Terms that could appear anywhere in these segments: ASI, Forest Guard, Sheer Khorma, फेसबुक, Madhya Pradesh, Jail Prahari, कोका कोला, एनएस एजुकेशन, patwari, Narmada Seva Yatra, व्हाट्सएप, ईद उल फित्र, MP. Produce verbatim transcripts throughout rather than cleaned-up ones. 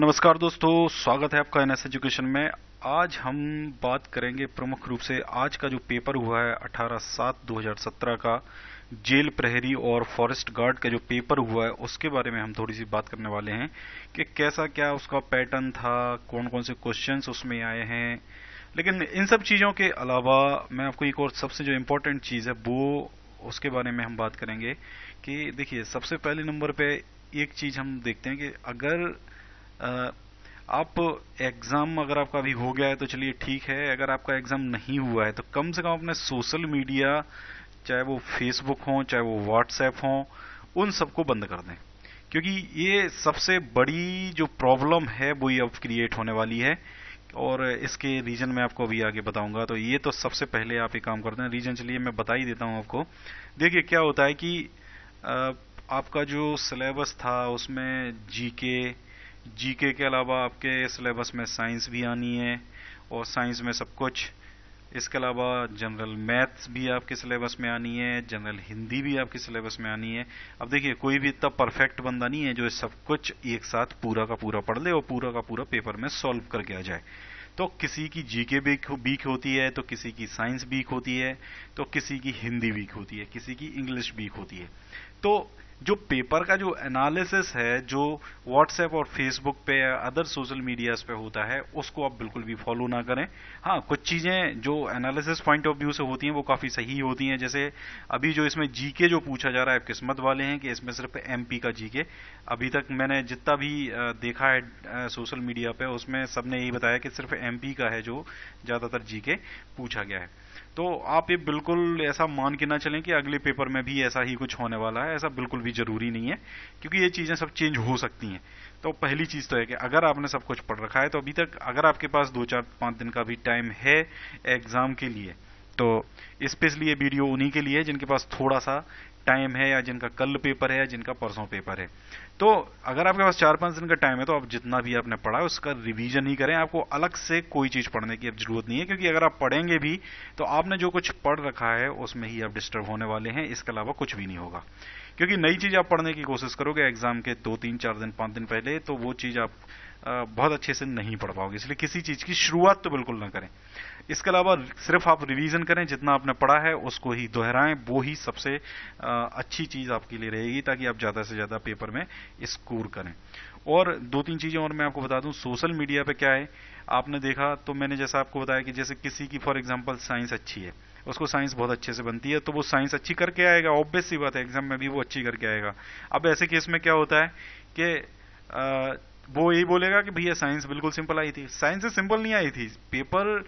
नमस्कार दोस्तों, स्वागत है आपका एनएस एजुकेशन में। आज हम बात करेंगे प्रमुख रूप से आज का जो पेपर हुआ है अठारह सात दो हज़ार सत्रह का, जेल प्रहरी और फॉरेस्ट गार्ड का जो पेपर हुआ है उसके बारे में हम थोड़ी सी बात करने वाले हैं कि कैसा क्या उसका पैटर्न था, कौन कौन से क्वेश्चंस उसमें आए हैं। लेकिन इन सब चीज़ों के अलावा मैं आपको एक और सबसे जो इम्पोर्टेंट चीज़ है वो उसके बारे में हम बात करेंगे कि देखिए सबसे पहले नंबर पर एक चीज़ हम देखते हैं कि अगर आप एग्ज़ाम अगर आपका अभी हो गया है तो चलिए ठीक है, अगर आपका एग्ज़ाम नहीं हुआ है तो कम से कम अपने सोशल मीडिया, चाहे वो फेसबुक हो चाहे वो व्हाट्सएप हो, उन सबको बंद कर दें, क्योंकि ये सबसे बड़ी जो प्रॉब्लम है वो ही अब क्रिएट होने वाली है और इसके रीज़न मैं आपको अभी आगे बताऊंगा। तो ये तो सबसे पहले आप एक काम कर दें, रीज़न चलिए मैं बता ही देता हूँ आपको। देखिए क्या होता है कि आपका जो सिलेबस था उसमें जी के जीके के अलावा आपके सिलेबस में साइंस भी आनी है और साइंस में सब कुछ, इसके अलावा जनरल मैथ्स भी आपके सिलेबस में आनी है, जनरल हिंदी भी आपके सिलेबस में आनी है। अब देखिए कोई भी इतना परफेक्ट बंदा नहीं है जो सब कुछ एक साथ पूरा का पूरा पढ़ ले और पूरा का पूरा पेपर में सॉल्व करके आ जाए। तो किसी की जीके वीक होती है, तो किसी की साइंस वीक होती है, तो किसी की हिंदी वीक होती है, किसी की इंग्लिश वीक होती है। तो जो पेपर का जो एनालिसिस है जो व्हाट्सएप और फेसबुक पे या अदर सोशल मीडियाज़ पे होता है उसको आप बिल्कुल भी फॉलो ना करें। हाँ, कुछ चीज़ें जो एनालिसिस पॉइंट ऑफ व्यू से होती हैं वो काफ़ी सही होती हैं, जैसे अभी जो इसमें जीके जो पूछा जा रहा है, आप किस्मत वाले हैं कि इसमें सिर्फ एमपी का जीके। अभी तक मैंने जितना भी देखा है सोशल मीडिया पर उसमें सबने यही बताया कि सिर्फ एमपी का है जो ज़्यादातर जीके पूछा गया है। तो आप ये बिल्कुल ऐसा मान के ना चलें कि अगले पेपर में भी ऐसा ही कुछ होने वाला है, ऐसा बिल्कुल भी जरूरी नहीं है, क्योंकि ये चीज़ें सब चेंज हो सकती हैं। तो पहली चीज़ तो है कि अगर आपने सब कुछ पढ़ रखा है तो अभी तक अगर आपके पास दो चार पाँच दिन का भी टाइम है एग्ज़ाम के लिए, तो स्पेशली ये वीडियो उन्हीं के लिए जिनके पास थोड़ा सा टाइम है या जिनका कल पेपर है या जिनका परसों पेपर है। तो अगर आपके पास चार पांच दिन का टाइम है तो आप जितना भी आपने पढ़ा है उसका रिवीजन ही करें, आपको अलग से कोई चीज़ पढ़ने की अब जरूरत नहीं है, क्योंकि अगर आप पढ़ेंगे भी तो आपने जो कुछ पढ़ रखा है उसमें ही आप डिस्टर्ब होने वाले हैं, इसके अलावा कुछ भी नहीं होगा। क्योंकि नई चीज़ आप पढ़ने की कोशिश करोगे एग्जाम के दो तीन चार दिन पाँच दिन पहले तो वो चीज़ आप बहुत अच्छे से नहीं पढ़ पाओगे, इसलिए किसी चीज़ की शुरुआत तो बिल्कुल ना करें। इसके अलावा सिर्फ आप रिवीजन करें, जितना आपने पढ़ा है उसको ही दोहराएं, वो ही सबसे अच्छी चीज़ आपके लिए रहेगी ताकि आप ज़्यादा से ज़्यादा पेपर में स्कोर करें। और दो तीन चीज़ें और मैं आपको बता दूं, सोशल मीडिया पे क्या है आपने देखा तो मैंने जैसा आपको बताया कि जैसे किसी की फॉर एग्जांपल साइंस अच्छी है, उसको साइंस बहुत अच्छे से बनती है तो वो साइंस अच्छी करके आएगा, ऑब्वियस सी बात है एग्जाम में भी वो अच्छी करके आएगा। अब ऐसे केस में क्या होता है कि वो यही बोलेगा कि भैया साइंस बिल्कुल सिंपल आई थी, साइंस से सिंपल नहीं आई थी, पेपर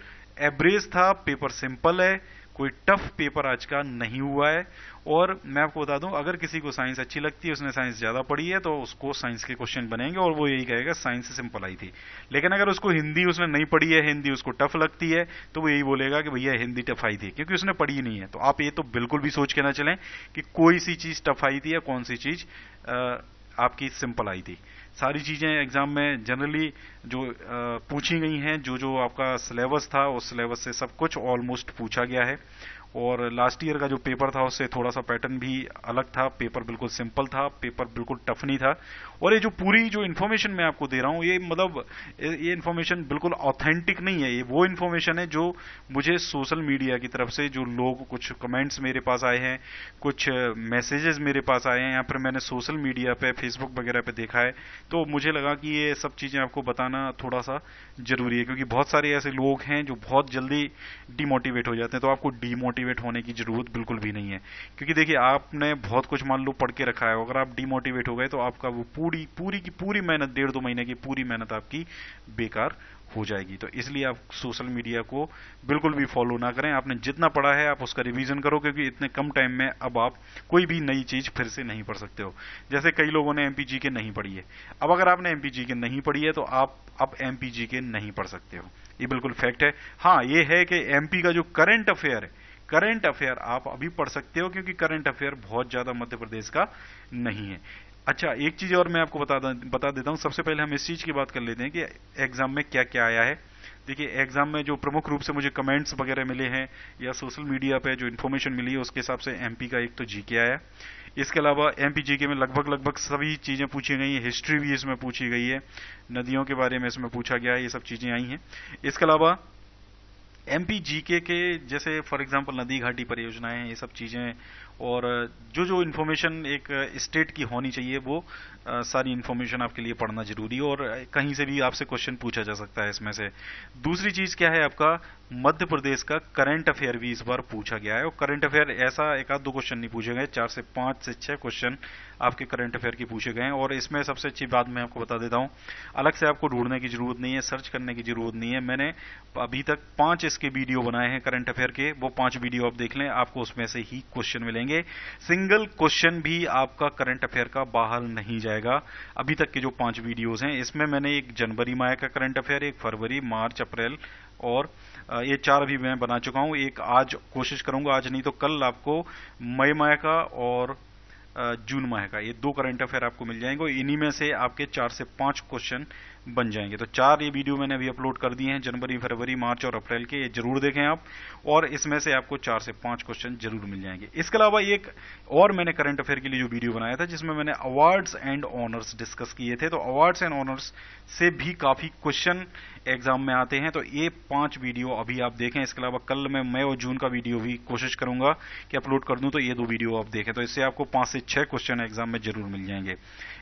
एवरेज था, पेपर सिंपल है, कोई टफ पेपर आज का नहीं हुआ है। और मैं आपको बता दूं अगर किसी को साइंस अच्छी लगती है, उसने साइंस ज़्यादा पढ़ी है तो उसको साइंस के क्वेश्चन बनेंगे और वो यही कहेगा साइंस से सिंपल आई थी। लेकिन अगर उसको हिंदी उसने नहीं पढ़ी है, हिंदी उसको टफ लगती है तो वो यही बोलेगा कि भैया हिंदी टफ आई थी, क्योंकि उसने पढ़ी नहीं है। तो आप ये तो बिल्कुल भी सोच के ना चलें कि कोई सी चीज़ टफ आई थी या कौन सी चीज़ आपकी सिंपल आई थी। सारी चीज़ें एग्जाम में जनरली जो पूछी गई हैं, जो जो आपका सिलेबस था उस सिलेबस से सब कुछ ऑलमोस्ट पूछा गया है। और लास्ट ईयर का जो पेपर था उससे थोड़ा सा पैटर्न भी अलग था, पेपर बिल्कुल सिंपल था, पेपर बिल्कुल टफ नहीं था। और ये जो पूरी जो इन्फॉर्मेशन मैं आपको दे रहा हूँ ये मतलब ये इन्फॉर्मेशन बिल्कुल ऑथेंटिक नहीं है, ये वो इन्फॉर्मेशन है जो मुझे सोशल मीडिया की तरफ से, जो लोग कुछ कमेंट्स मेरे पास आए हैं, कुछ मैसेजेस मेरे पास आए हैं या फिर मैंने सोशल मीडिया पर फेसबुक वगैरह पर देखा है, तो मुझे लगा कि ये सब चीज़ें आपको बताना थोड़ा सा जरूरी है, क्योंकि बहुत सारे ऐसे लोग हैं जो बहुत जल्दी डिमोटिवेट हो जाते हैं। तो आपको डीमोटिवेट होने की जरूरत बिल्कुल भी नहीं है, क्योंकि देखिए आपने बहुत कुछ मान लो पढ़ के रखा है, अगर आप डिमोटिवेट हो गए तो आपका वो पूरी पूरी की पूरी मेहनत, डेढ़ दो महीने की पूरी मेहनत आपकी बेकार हो जाएगी। तो इसलिए आप सोशल मीडिया को बिल्कुल भी फॉलो ना करें, आपने जितना पढ़ा है आप उसका रिवीजन करो, क्योंकि इतने कम टाइम में अब आप कोई भी नई चीज़ फिर से नहीं पढ़ सकते हो। जैसे कई लोगों ने एमपी जीके नहीं पढ़ी है, अब अगर आपने एमपी जीके नहीं पढ़ी है तो आप अब एमपी जीके नहीं पढ़ सकते हो, ये बिल्कुल फैक्ट है। हाँ, ये है कि एमपी का जो करंट अफेयर है, करंट अफेयर आप अभी पढ़ सकते हो, क्योंकि करंट अफेयर बहुत ज्यादा मध्य प्रदेश का नहीं है। अच्छा, एक चीज और मैं आपको बता बता देता हूं, सबसे पहले हम इस चीज की बात कर लेते हैं कि एग्जाम में क्या क्या आया है। देखिए एग्जाम में जो प्रमुख रूप से मुझे कमेंट्स वगैरह मिले हैं या सोशल मीडिया पे जो इन्फॉर्मेशन मिली है उसके हिसाब से एमपी का एक तो जीके आया, इसके अलावा एमपी जीके में लगभग लगभग सभी चीजें पूछी गई हैं, हिस्ट्री भी इसमें पूछी गई है, नदियों के बारे में इसमें पूछा गया है, ये सब चीजें आई हैं। इसके अलावा एमपी जीके के जैसे फॉर एग्जांपल नदी घाटी परियोजनाएं हैं, ये सब चीजें और जो जो इन्फॉर्मेशन एक स्टेट की होनी चाहिए वो आ, सारी इन्फॉर्मेशन आपके लिए पढ़ना जरूरी है और कहीं से भी आपसे क्वेश्चन पूछा जा सकता है इसमें से। दूसरी चीज क्या है, आपका मध्य प्रदेश का करंट अफेयर भी इस बार पूछा गया है और करंट अफेयर ऐसा एक आध दो क्वेश्चन नहीं पूछे गए, चार से पांच से छह क्वेश्चन आपके करंट अफेयर की पूछे गए हैं। और इसमें सबसे अच्छी बात मैं आपको बता देता हूं, अलग से आपको ढूंढने की जरूरत नहीं है, सर्च करने की जरूरत नहीं है। मैंने अभी तक पांच इसके वीडियो बनाए हैं करंट अफेयर के, वो पांच वीडियो आप देख लें, आपको उसमें से ही क्वेश्चन मिलेंगे। सिंगल क्वेश्चन भी आपका करंट अफेयर का बाहर नहीं जाएगा। अभी तक के जो पांच वीडियोज हैं इसमें मैंने एक जनवरी माह का करंट अफेयर, एक फरवरी, मार्च, अप्रैल और ये चार भी मैं बना चुका हूं। एक आज कोशिश करूंगा, आज नहीं तो कल आपको मई माह का और जून माह का, ये दो करंट अफेयर आपको मिल जाएंगे। इन्हीं में से आपके चार से पांच क्वेश्चन बन जाएंगे। तो चार ये वीडियो मैंने अभी अपलोड कर दिए हैं, जनवरी, फरवरी, मार्च और अप्रैल के, ये जरूर देखें आप और इसमें से आपको चार से पांच क्वेश्चन जरूर मिल जाएंगे। इसके अलावा एक और मैंने करंट अफेयर के लिए जो वीडियो बनाया था जिसमें मैंने अवार्ड्स एंड ऑनर्स डिस्कस किए थे, तो अवार्ड्स एंड ऑनर्स से भी काफी क्वेश्चन एग्जाम में आते हैं, तो ये पांच वीडियो अभी आप देखें। इसके अलावा कल मैं मई और जून का वीडियो भी कोशिश करूंगा कि अपलोड कर दूं, तो ये दो वीडियो आप देखें, तो इससे आपको पांच से छह क्वेश्चन एग्जाम में जरूर मिल जाएंगे।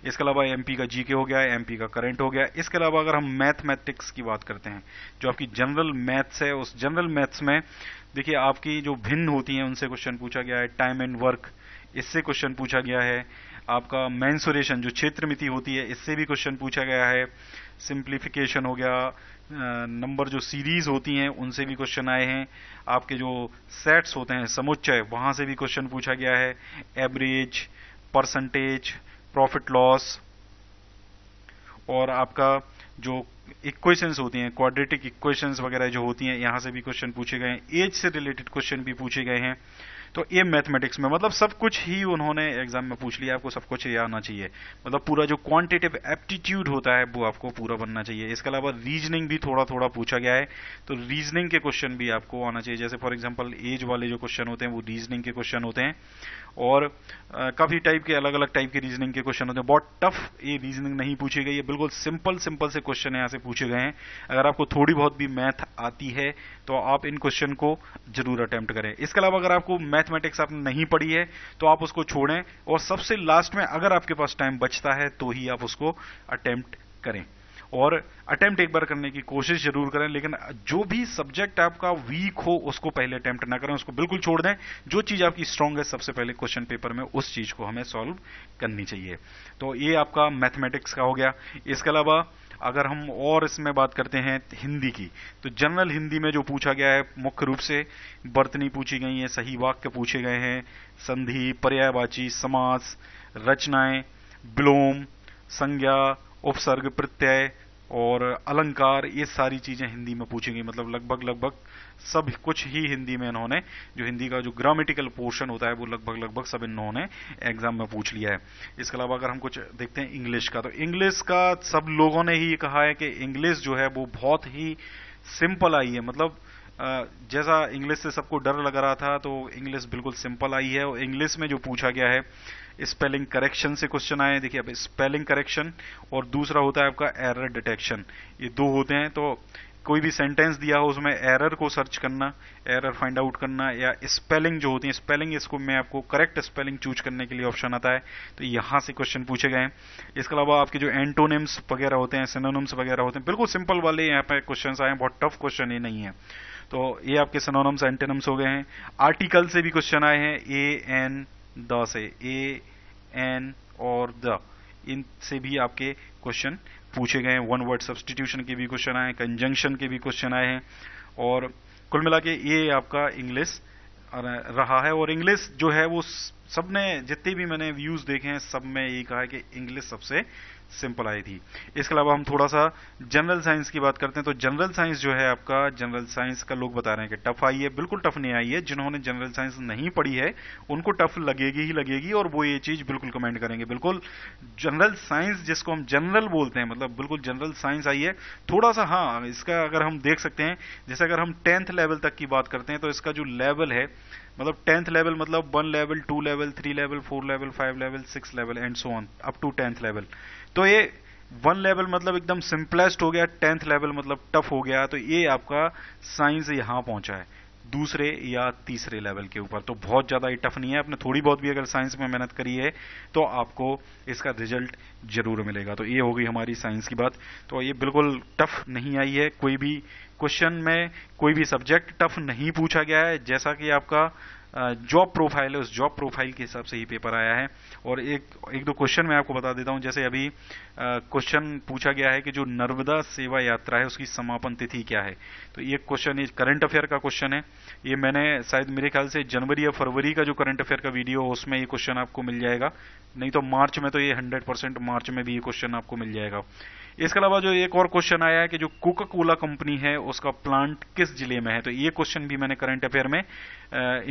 इसके अलावा एमपी का जीके हो गया, एमपी का करंट हो गया। इसके अलावा अगर हम मैथमेटिक्स की बात करते हैं, जो आपकी जनरल मैथ्स है, उस जनरल मैथ्स में देखिए आपकी जो भिन्न होती हैं उनसे क्वेश्चन पूछा गया है। टाइम एंड वर्क, इससे क्वेश्चन पूछा गया है। आपका मेंसुरेशन जो क्षेत्रमिति होती है, इससे भी क्वेश्चन पूछा गया है। सिंप्लीफिकेशन हो गया, नंबर जो सीरीज होती हैं उनसे भी क्वेश्चन आए हैं। आपके जो सेट्स होते हैं, समुच्चय, वहां से भी क्वेश्चन पूछा गया है। एवरेज, परसेंटेज, प्रॉफिट लॉस और आपका जो इक्वेशंस होती हैं, क्वाड्रेटिक इक्वेशंस वगैरह जो होती हैं, यहां से भी क्वेश्चन पूछे गए हैं। एज से रिलेटेड क्वेश्चन भी पूछे गए हैं। तो ये मैथमेटिक्स में मतलब सब कुछ ही उन्होंने एग्जाम में पूछ लिया, आपको सब कुछ ये आना चाहिए, मतलब पूरा जो क्वांटिटेटिव एप्टीट्यूड होता है वो आपको पूरा बनना चाहिए। इसके अलावा रीजनिंग भी थोड़ा थोड़ा पूछा गया है, तो रीजनिंग के क्वेश्चन भी आपको आना चाहिए। जैसे फॉर एग्जाम्पल एज वाले जो क्वेश्चन होते हैं वो रीजनिंग के क्वेश्चन होते हैं और आ, काफी टाइप के अलग अलग टाइप के रीजनिंग के क्वेश्चन होते हैं। बहुत टफ ये रीजनिंग नहीं पूछी गई है, बिल्कुल सिंपल सिंपल से क्वेश्चन यहाँ से पूछे गए हैं। अगर आपको थोड़ी बहुत भी मैथ आती है तो आप इन क्वेश्चन को जरूर अटेम्प्ट करें। इसके अलावा अगर आपको मैथमेटिक्स आपने नहीं पढ़ी है तो आप उसको छोड़ें और सबसे लास्ट में अगर आपके पास टाइम बचता है तो ही आप उसको अटेम्प्ट करें और अटेम्प्ट एक बार करने की कोशिश जरूर करें, लेकिन जो भी सब्जेक्ट आपका वीक हो उसको पहले अटेम्प्ट ना करें, उसको बिल्कुल छोड़ दें। जो चीज आपकी स्ट्रांग है सबसे पहले क्वेश्चन पेपर में उस चीज को हमें सॉल्व करनी चाहिए। तो ये आपका मैथमेटिक्स का हो गया। इसके अलावा अगर हम और इसमें बात करते हैं हिंदी की, तो जनरल हिंदी में जो पूछा गया है मुख्य रूप से बर्तनी पूछी गई है, सही वाक्य पूछे गए हैं, संधि, पर्यायवाची, समास, रचनाएं, विलोम, संज्ञा, उपसर्ग, प्रत्यय और अलंकार, ये सारी चीजें हिंदी में पूछी गई। मतलब लगभग लगभग सब कुछ ही हिंदी में इन्होंने, जो हिंदी का जो ग्रामेटिकल पोर्शन होता है वो लगभग लगभग सब इन्होंने एग्जाम में पूछ लिया है। इसके अलावा अगर हम कुछ देखते हैं इंग्लिश का, तो इंग्लिश का सब लोगों ने ही कहा है कि इंग्लिश जो है वो बहुत ही सिंपल आई है। मतलब जैसा इंग्लिश से सबको डर लग रहा था तो इंग्लिश बिल्कुल सिंपल आई है। और इंग्लिश में जो पूछा गया है, स्पेलिंग करेक्शन से क्वेश्चन आए। देखिए अब स्पेलिंग करेक्शन और दूसरा होता है आपका एरर डिटेक्शन, ये दो होते हैं। तो कोई भी सेंटेंस दिया हो उसमें एरर को सर्च करना, एरर फाइंड आउट करना या स्पेलिंग जो होती है, स्पेलिंग इसको मैं आपको करेक्ट स्पेलिंग चूज करने के लिए ऑप्शन आता है, तो यहां से क्वेश्चन पूछे गए हैं। इसके अलावा आपके जो एंटोनिम्स वगैरह होते हैं, सिनोनिम्स वगैरह होते हैं, बिल्कुल सिंपल वाले यहाँ पे क्वेश्चन आए हैं, बहुत टफ क्वेश्चन ये नहीं है। तो ये आपके सिनोनिम्स एंटोनिम्स हो गए हैं। आर्टिकल से भी क्वेश्चन आए हैं, ए एन द से, ए एन और द, इनसे भी आपके क्वेश्चन पूछे गए हैं। वन वर्ड सब्सटीट्यूशन के भी क्वेश्चन आए हैं, कंजंक्शन के भी क्वेश्चन आए हैं और कुल मिला के ये आपका इंग्लिश रहा है। और इंग्लिश जो है वो सबने, जितने भी मैंने व्यूज देखे हैं सब में यही कहा है कि इंग्लिश सबसे सिंपल आई थी। इसके अलावा हम थोड़ा सा जनरल साइंस की बात करते हैं, तो जनरल साइंस जो है आपका, जनरल साइंस का लोग बता रहे हैं कि टफ आई है, बिल्कुल टफ नहीं आई है। जिन्होंने जनरल साइंस नहीं पढ़ी है उनको टफ लगेगी ही लगेगी और वो ये चीज बिल्कुल कमेंट करेंगे। बिल्कुल जनरल साइंस जिसको हम जनरल बोलते हैं, मतलब बिल्कुल जनरल साइंस आई है। थोड़ा सा हाँ, इसका अगर हम देख सकते हैं, जैसे अगर हम टेंथ लेवल तक की बात करते हैं तो इसका जो लेवल है मतलब टेंथ लेवल मतलब one level, two level, three level, four level, five level, six level and so on up to tenth level. तो ये वन लेवल मतलब एकदम सिंपलेस्ट हो गया, टेंथ लेवल मतलब टफ हो गया। तो ये आपका साइंस यहां पहुंचा है दूसरे या तीसरे लेवल के ऊपर। तो बहुत ज्यादा ये टफ नहीं है, आपने थोड़ी बहुत भी अगर साइंस में मेहनत करी है तो आपको इसका रिजल्ट जरूर मिलेगा। तो ये हो गई हमारी साइंस की बात। तो ये बिल्कुल टफ नहीं आई है, कोई भी क्वेश्चन में कोई भी सब्जेक्ट टफ नहीं पूछा गया है। जैसा कि आपका जॉब प्रोफाइल है उस जॉब प्रोफाइल के हिसाब से ही पेपर आया है। और एक एक दो क्वेश्चन मैं आपको बता देता हूं। जैसे अभी क्वेश्चन पूछा गया है कि जो नर्मदा सेवा यात्रा है उसकी समापन तिथि क्या है। तो ये क्वेश्चन ये करंट अफेयर का क्वेश्चन है। ये मैंने शायद मेरे ख्याल से जनवरी या फरवरी का जो करंट अफेयर का वीडियो उसमें ये क्वेश्चन आपको मिल जाएगा, नहीं तो मार्च में तो ये हंड्रेड परसेंट मार्च में भी ये क्वेश्चन आपको मिल जाएगा। इसके अलावा जो एक और क्वेश्चन आया है कि जो कोका कोला कंपनी है उसका प्लांट किस जिले में है। तो ये क्वेश्चन भी मैंने करंट अफेयर में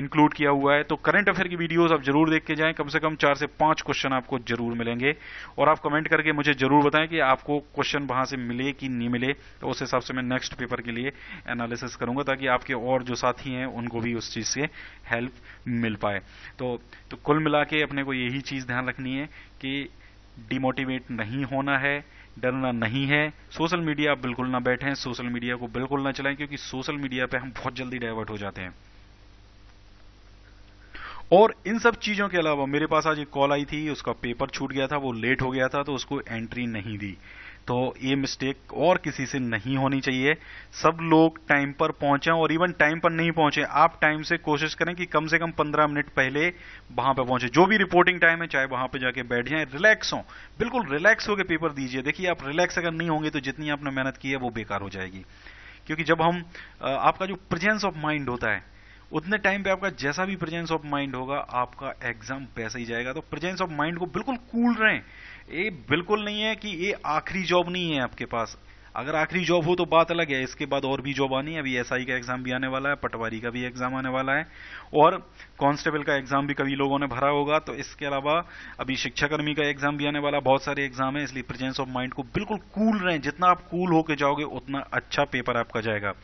इंक्लूड किया हुआ है। तो करंट अफेयर की वीडियोस आप जरूर देख के जाएं, कम से कम चार से पांच क्वेश्चन आपको जरूर मिलेंगे। और आप कमेंट करके मुझे जरूर बताएं कि आपको क्वेश्चन वहां से मिले कि नहीं मिले। तो उस हिसाब से मैं नेक्स्ट पेपर के लिए एनालिसिस करूंगा ताकि आपके और जो साथी हैं उनको भी उस चीज से हेल्प मिल पाए। तो, तो कुल मिला के अपने को यही चीज ध्यान रखनी है कि डिमोटिवेट नहीं होना है, डरना नहीं है। सोशल मीडिया आप बिल्कुल ना बैठें, सोशल मीडिया को बिल्कुल ना चलाएं, क्योंकि सोशल मीडिया पे हम बहुत जल्दी डाइवर्ट हो जाते हैं। और इन सब चीजों के अलावा मेरे पास आज एक कॉल आई थी, उसका पेपर छूट गया था, वो लेट हो गया था तो उसको एंट्री नहीं दी। तो ये मिस्टेक और किसी से नहीं होनी चाहिए। सब लोग टाइम पर पहुंचे और इवन टाइम पर नहीं पहुंचे आप टाइम से कोशिश करें कि कम से कम पंद्रह मिनट पहले वहां पर पहुंचे। जो भी रिपोर्टिंग टाइम है चाहे वहां पे जाके बैठ जाएं, रिलैक्स हों, बिल्कुल रिलैक्स होकर पेपर दीजिए। देखिए आप रिलैक्स अगर नहीं होंगे तो जितनी आपने मेहनत की है वो बेकार हो जाएगी, क्योंकि जब हम आपका जो प्रेजेंस ऑफ माइंड होता है उतने टाइम पे आपका जैसा भी प्रेजेंस ऑफ माइंड होगा आपका एग्जाम वैसे ही जाएगा। तो प्रेजेंस ऑफ माइंड को बिल्कुल कूल रहें। ये बिल्कुल नहीं है कि ये आखिरी जॉब नहीं है आपके पास। अगर आखिरी जॉब हो तो बात अलग है, इसके बाद और भी जॉब आनी है। अभी एसआई का एग्जाम भी आने वाला है, पटवारी का भी एग्जाम आने वाला है और कांस्टेबल का एग्जाम भी कभी लोगों ने भरा होगा। तो इसके अलावा अभी शिक्षाकर्मी का एग्जाम भी आने वाला, बहुत सारे एग्जाम है। इसलिए प्रेजेंस ऑफ माइंड को बिल्कुल कूल रहें। जितना आप कूल होकर जाओगे उतना अच्छा पेपर आपका जाएगा।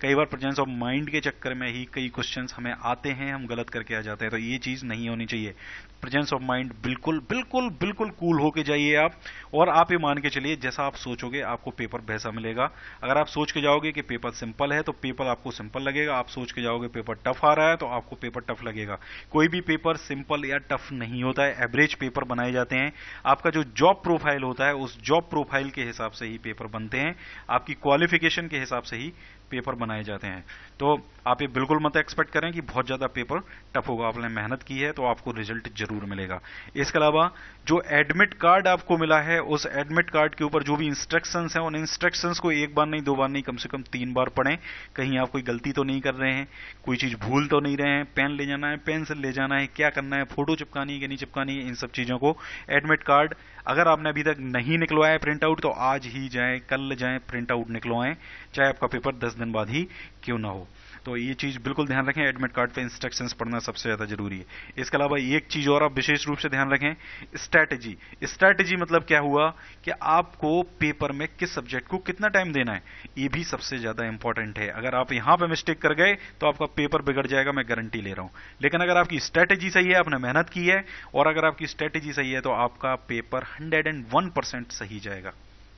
कई बार प्रेजेंस ऑफ माइंड के चक्कर में ही कई क्वेश्चंस हमें आते हैं, हम गलत करके आ जाते हैं। तो ये चीज नहीं होनी चाहिए। प्रेजेंस ऑफ माइंड बिल्कुल बिल्कुल बिल्कुल कूल होके जाइए आप। और आप ये मान के चलिए जैसा आप सोचोगे आपको पेपर वैसा मिलेगा। अगर आप सोच के जाओगे कि पेपर सिंपल है तो पेपर आपको सिंपल लगेगा। आप सोच के जाओगे पेपर टफ आ रहा है तो आपको पेपर टफ लगेगा। कोई भी पेपर सिंपल या टफ नहीं होता है, एवरेज पेपर बनाए जाते हैं। आपका जो जॉब प्रोफाइल होता है उस जॉब प्रोफाइल के हिसाब से ही पेपर बनते हैं, आपकी क्वालिफिकेशन के हिसाब से ही पेपर बनाए जाते हैं। तो आप ये बिल्कुल मत एक्सपेक्ट करें कि बहुत ज्यादा पेपर टफ होगा। आपने मेहनत की है तो आपको रिजल्ट जरूर मिलेगा। इसके अलावा जो एडमिट कार्ड आपको मिला है उस एडमिट कार्ड के ऊपर जो भी इंस्ट्रक्शंस हैं उन इंस्ट्रक्शंस को एक बार नहीं, दो बार नहीं, कम से कम तीन बार पढ़ें। कहीं आप कोई गलती तो नहीं कर रहे हैं, कोई चीज भूल तो नहीं रहे हैं। पेन ले जाना है, पेंसिल ले जाना है, क्या करना है, फोटो चिपकानी है कि नहीं चिपकानी है, इन सब चीजों को एडमिट कार्ड अगर आपने अभी तक नहीं निकलवाया है प्रिंट आउट तो आज ही जाएं, कल जाएं, प्रिंट आउट निकलवाएं, चाहे आपका पेपर दस दिन बाद ही क्यों ना हो। तो ये चीज बिल्कुल ध्यान रखें, एडमिट कार्ड पे इंस्ट्रक्शंस पढ़ना सबसे ज्यादा जरूरी है। इसके अलावा एक चीज और आप विशेष रूप से ध्यान रखें, स्ट्रैटेजी। स्ट्रैटेजी मतलब क्या हुआ कि आपको पेपर में किस सब्जेक्ट को कितना टाइम देना है, ये भी सबसे ज्यादा इंपॉर्टेंट है। अगर आप यहां पे मिस्टेक कर गए तो आपका पेपर बिगड़ जाएगा, मैं गारंटी ले रहा हूं। लेकिन अगर आपकी स्ट्रैटेजी सही है, आपने मेहनत की है और अगर आपकी स्ट्रैटेजी सही है तो आपका paper hundred and one percent सही जाएगा,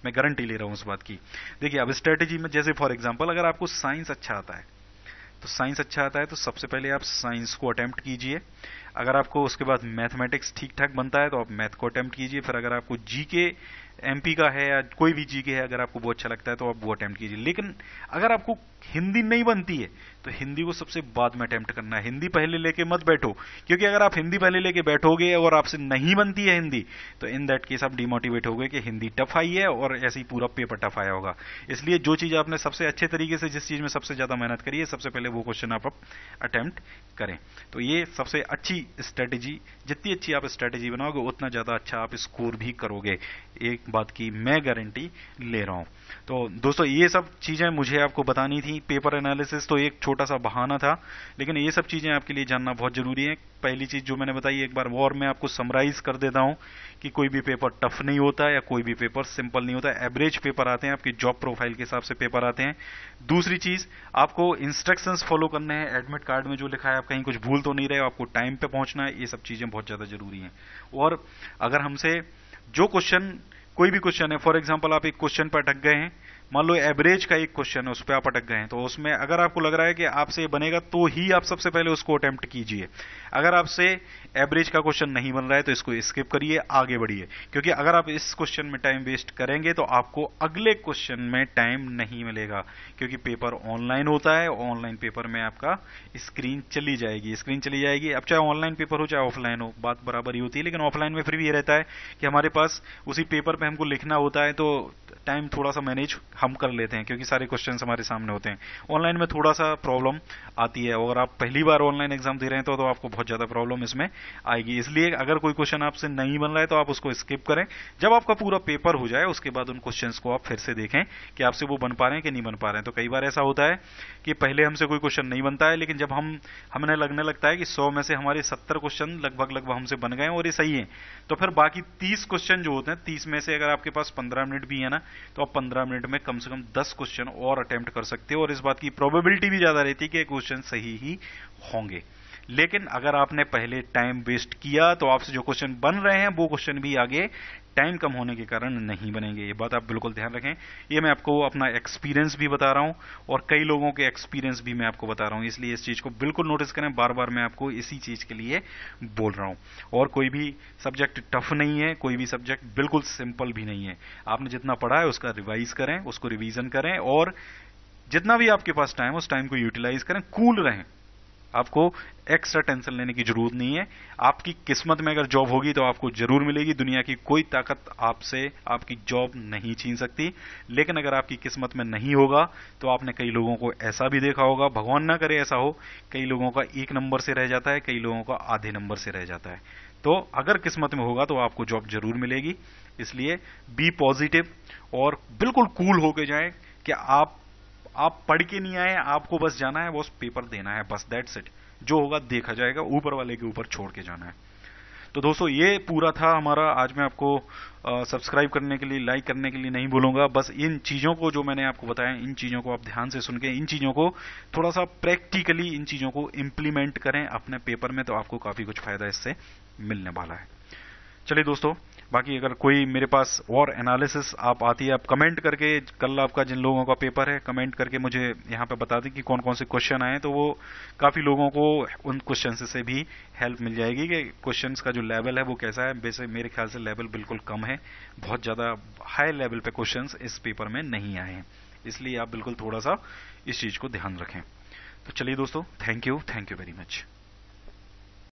मैं गारंटी ले रहा हूं उस बात की। देखिए अब स्ट्रेटेजी में जैसे फॉर एग्जांपल अगर आपको साइंस अच्छा आता है तो साइंस अच्छा आता है तो सबसे पहले आप साइंस को अटेम्प्ट कीजिए। अगर आपको उसके बाद मैथमेटिक्स ठीक ठाक बनता है तो आप मैथ को अटेम्प्ट कीजिए। फिर अगर आपको जीके एमपी का है या कोई भी जीके है अगर आपको वो अच्छा लगता है तो आप वो अटेम्प्ट कीजिए। लेकिन अगर आपको हिंदी नहीं बनती है तो हिंदी को सबसे बाद में अटेम्प्ट करना है, हिंदी पहले लेके मत बैठो। क्योंकि अगर आप हिंदी पहले लेके बैठोगे और आपसे नहीं बनती है हिंदी तो इन दैट केस आप डिमोटिवेट हो गए कि हिंदी टफ आई है और ऐसे ही पूरा पेपर टफ आया होगा। इसलिए जो चीज आपने सबसे अच्छे तरीके से, जिस चीज में सबसे ज्यादा मेहनत करी है, सबसे पहले वो क्वेश्चन आप अटेम्प्ट करें। तो ये सबसे अच्छी स्ट्रेटेजी, जितनी अच्छी आप स्ट्रेटेजी बनाओगे उतना ज्यादा अच्छा आप स्कोर भी करोगे। एक बात की मैं गारंटी ले रहा हूं। तो दोस्तों ये सब चीजें मुझे आपको बतानी थी। पेपर एनालिसिस तो एक छोटा सा बहाना था, लेकिन ये सब चीजें आपके लिए जानना बहुत जरूरी है। पहली चीज जो मैंने बताई, एक बार और मैं आपको समराइज कर देता हूं कि कोई भी पेपर टफ नहीं होता या कोई भी पेपर सिंपल नहीं होता, एवरेज पेपर आते हैं, आपकी जॉब प्रोफाइल के हिसाब से पेपर आते हैं। दूसरी चीज, आपको इंस्ट्रक्शंस फॉलो करने हैं, एडमिट कार्ड में जो लिखा है आप कहीं कुछ भूल तो नहीं रहे, आपको टाइम पे पहुंचना है, ये सब चीजें बहुत ज्यादा जरूरी हैं। और अगर हमसे जो क्वेश्चन, कोई भी क्वेश्चन है, फॉर एग्जाम्पल आप एक क्वेश्चन पर अटक गए हैं, मान लो एवरेज का एक क्वेश्चन है उस पर आप अटक गए हैं, तो उसमें अगर आपको लग रहा है कि आपसे बनेगा तो ही आप सबसे पहले उसको अटेम्प्ट कीजिए। अगर आपसे एवरेज का क्वेश्चन नहीं बन रहा है तो इसको स्किप करिए, आगे बढ़िए, क्योंकि अगर आप इस क्वेश्चन में टाइम वेस्ट करेंगे तो आपको अगले क्वेश्चन में टाइम नहीं मिलेगा, क्योंकि पेपर ऑनलाइन होता है। ऑनलाइन पेपर में आपका स्क्रीन चली जाएगी, स्क्रीन चली जाएगी। अब चाहे ऑनलाइन पेपर हो चाहे ऑफलाइन हो, बात बराबर ही होती है, लेकिन ऑफलाइन में फिर भी ये रहता है कि हमारे पास उसी पेपर पर हमको लिखना होता है, तो टाइम थोड़ा सा मैनेज हम कर लेते हैं क्योंकि सारे क्वेश्चंस हमारे सामने होते हैं। ऑनलाइन में थोड़ा सा प्रॉब्लम आती है, और आप पहली बार ऑनलाइन एग्जाम दे रहे हैं तो, तो आपको बहुत ज्यादा प्रॉब्लम इसमें आएगी। इसलिए अगर कोई क्वेश्चन आपसे नहीं बन रहा है तो आप उसको स्किप करें, जब आपका पूरा पेपर हो जाए उसके बाद उन क्वेश्चंस को आप फिर से देखें कि आपसे वो बन पा रहे हैं कि नहीं बन पा रहे हैं। तो कई बार ऐसा होता है कि पहले हमसे कोई क्वेश्चन नहीं बनता है, लेकिन जब हम हमें लगने लगता है कि सौ में से हमारे सत्तर क्वेश्चन लगभग लगभग हमसे बन गए और ये सही है, तो फिर बाकी तीस क्वेश्चन जो होते हैं, तीस में से अगर आपके पास पंद्रह मिनट भी है ना, तो आप पंद्रह मिनट में कम से कम दस क्वेश्चन और अटेम्प्ट कर सकते हो, और इस बात की प्रोबेबिलिटी भी ज्यादा रहती है कि क्वेश्चन सही ही होंगे। लेकिन अगर आपने पहले टाइम वेस्ट किया तो आपसे जो क्वेश्चन बन रहे हैं वो क्वेश्चन भी आगे टाइम कम होने के कारण नहीं बनेंगे। ये बात आप बिल्कुल ध्यान रखें। ये मैं आपको अपना एक्सपीरियंस भी बता रहा हूं और कई लोगों के एक्सपीरियंस भी मैं आपको बता रहा हूं, इसलिए इस चीज को बिल्कुल नोटिस करें। बार बार मैं आपको इसी चीज के लिए बोल रहा हूं। और कोई भी सब्जेक्ट टफ नहीं है, कोई भी सब्जेक्ट बिल्कुल सिंपल भी नहीं है। आपने जितना पढ़ा है उसका रिवाइज करें, उसको रिविजन करें, और जितना भी आपके पास टाइम उस टाइम को यूटिलाइज करें। कूल रहें, आपको एक्स्ट्रा टेंशन लेने की जरूरत नहीं है। आपकी किस्मत में अगर जॉब होगी तो आपको जरूर मिलेगी, दुनिया की कोई ताकत आपसे आपकी जॉब नहीं छीन सकती। लेकिन अगर आपकी किस्मत में नहीं होगा तो आपने कई लोगों को ऐसा भी देखा होगा, भगवान ना करे ऐसा हो, कई लोगों का एक नंबर से रह जाता है, कई लोगों का आधे नंबर से रह जाता है। तो अगर किस्मत में होगा तो आपको जॉब जरूर मिलेगी। इसलिए बी पॉजिटिव और बिल्कुल कूल होके जाएं कि आप आप पढ़ के नहीं आए, आपको बस जाना है, बस पेपर देना है, बस दैट्स इट। जो होगा देखा जाएगा, ऊपर वाले के ऊपर छोड़ के जाना है। तो दोस्तों ये पूरा था हमारा। आज मैं आपको सब्सक्राइब करने के लिए, लाइक करने के लिए नहीं बोलूंगा, बस इन चीजों को जो मैंने आपको बताया, इन चीजों को आप ध्यान से सुन के इन चीजों को थोड़ा सा प्रैक्टिकली इन चीजों को इंप्लीमेंट करें अपने पेपर में, तो आपको काफी कुछ फायदा इससे मिलने वाला है। चलिए दोस्तों, बाकी अगर कोई मेरे पास और एनालिसिस आप आती है, आप कमेंट करके, कल आपका जिन लोगों का पेपर है कमेंट करके मुझे यहाँ पे बता दें कि कौन कौन से क्वेश्चन आए, तो वो काफी लोगों को उन क्वेश्चन से भी हेल्प मिल जाएगी कि क्वेश्चंस का जो लेवल है वो कैसा है। वैसे मेरे ख्याल से लेवल बिल्कुल कम है, बहुत ज्यादा हाई लेवल पे क्वेश्चन इस पेपर में नहीं आए हैं, इसलिए आप बिल्कुल थोड़ा सा इस चीज को ध्यान रखें। तो चलिए दोस्तों, thank you, thank you very much.